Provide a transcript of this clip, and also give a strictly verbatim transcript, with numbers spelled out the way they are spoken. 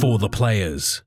for the players.